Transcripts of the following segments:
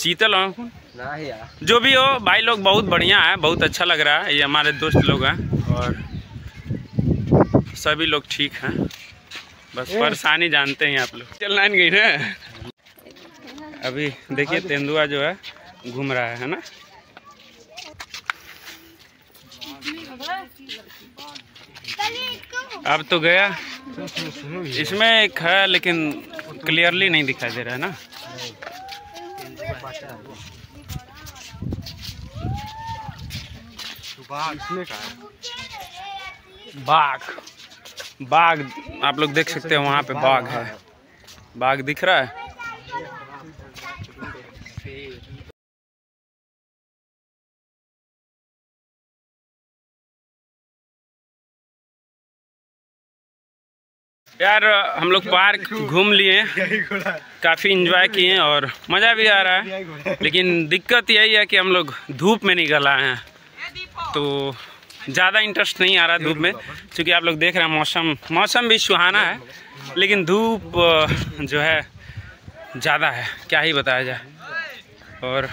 चीतल हो जो भी हो भाई लोग बहुत बढ़िया है, बहुत अच्छा लग रहा है। ये हमारे दोस्त लोग हैं और सभी लोग ठीक हैं, बस परेशानी जानते हैं आप लोग। चल लाइन गई ना, अभी देखिए तेंदुआ जो है घूम रहा है ना। अब तो गया, इसमें एक है लेकिन क्लियरली नहीं दिखाई दे रहा है ना। इसमें का है बाघ, बाघ आप लोग देख सकते हैं, वहाँ पे बाघ है, बाघ दिख रहा है। यार हम लोग पार्क घूम लिए, काफ़ी एंजॉय किए और मज़ा भी आ रहा है, लेकिन दिक्कत यही है कि हम लोग धूप में निकल आए हैं तो ज़्यादा इंटरेस्ट नहीं आ रहा धूप में, क्योंकि आप लोग देख रहे हैं मौसम भी सुहाना है लेकिन धूप जो है ज़्यादा है, क्या ही बताया जाए। और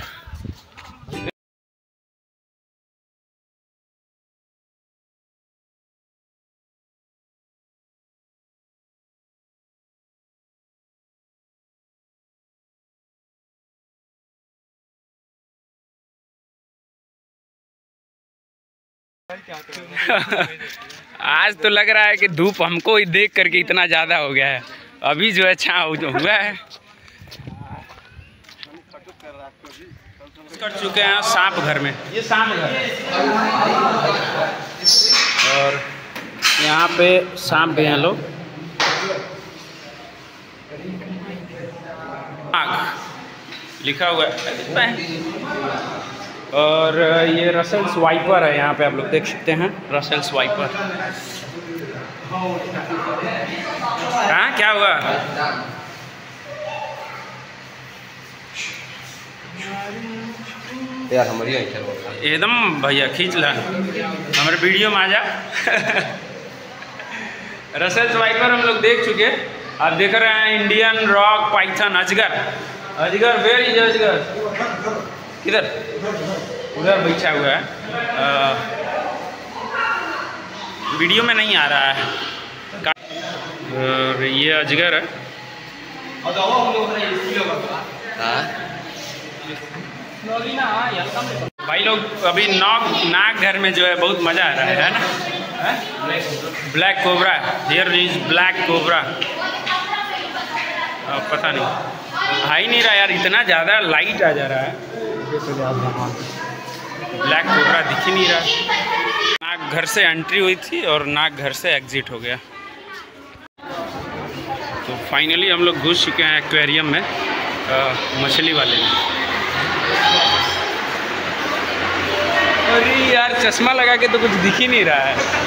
आज तो लग रहा है कि धूप हमको ही देख करके इतना ज़्यादा हो गया है, अभी जो है छाँव हुआ है। कर चुके हैं सांप घर में, ये सांप घर और यहाँ पे सांप भी हैं लोग। लिखा हुआ है और ये रसेल्स वाइपर है, यहाँ पे आप लोग देख सकते हैं रसेल्स वाइपर। हाँ क्या हुआ, यार हमारी एकदम भैया खींच ला हमारे वीडियो में आ जा। रसेल्स वाइपर हम लोग देख चुके, आप देख रहे हैं इंडियन रॉक पाइथन। अजगर, अजगर वेयर इज अजगर, किधर उधर बैठा हुआ है, वीडियो में नहीं आ रहा है। और ये अजगर है, भाई लोग अभी नाग घर में जो है बहुत मज़ा आ रहा है ना। Black cobra, here is black cobra, पता नहीं आ ही नहीं रहा यार, इतना ज़्यादा लाइट आ जा रहा है, ब्लैक कोबरा दिख ही नहीं रहा। नाग घर से एंट्री हुई थी और नाग घर से एग्जिट हो गया। तो फाइनली हम लोग घुस चुके हैं एक्वेरियम में, मछली वाले में। अरे यार चश्मा लगा के तो कुछ दिख ही नहीं रहा है।